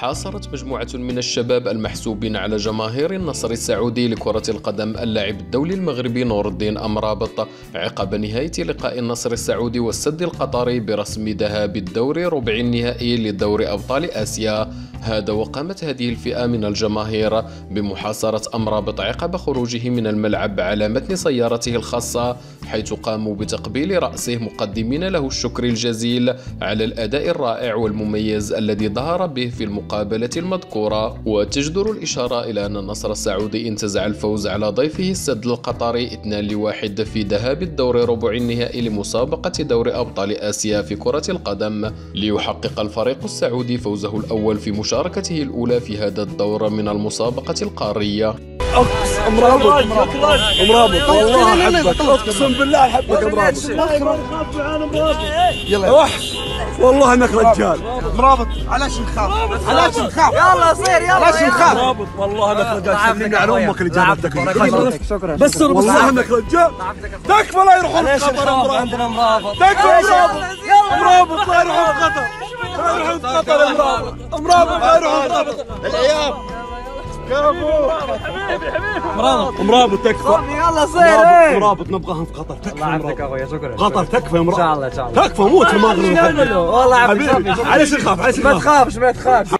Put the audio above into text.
حاصرت مجموعة من الشباب المحسوبين على جماهير النصر السعودي لكرة القدم اللاعب الدولي المغربي نور الدين أمرابط عقب نهاية لقاء النصر السعودي والسد القطري برسم ذهاب الدور ربع النهائي لدور أبطال آسيا. هذا وقامت هذه الفئة من الجماهير بمحاصرة أمرابط عقب خروجه من الملعب على متن سيارته الخاصة، حيث قاموا بتقبيل رأسه مقدمين له الشكر الجزيل على الأداء الرائع والمميز الذي ظهر به في المقابلة المذكورة. وتجدر الإشارة إلى أن النصر السعودي انتزع الفوز على ضيفه السد القطري 2-1 في ذهاب الدور ربع النهائي لمسابقة دور أبطال آسيا في كرة القدم، ليحقق الفريق السعودي فوزه الأول في مشاركته الأولى في هذا الدور من المسابقة القارية. أمرابط والله أحبك، أقسم بالله أحبك أمرابط، يلا والله إنك رجال أمرابط، علاش نخاف؟ علاش نخاف؟ يلا صير يلا علاش نخاف؟ أمرابط والله إنك رجال، سلمني على أمك اللي جابتك، شكرا بس والله إنك رجال، تكفى لا يروحون قطر أمرابط، تكفى أمرابط لا يروحون قطر، لا يروحون قطر أمرابط لا يروحون قطر، العيال أمرابط تكفى يلا صير أمرابط نبغاهم في قطر تكفى عندك اخويا شكرا قطر تكفى يا أمرابط ان شاء الله تكفى موت المغرب والله عبد علاش نخاف ما تخافش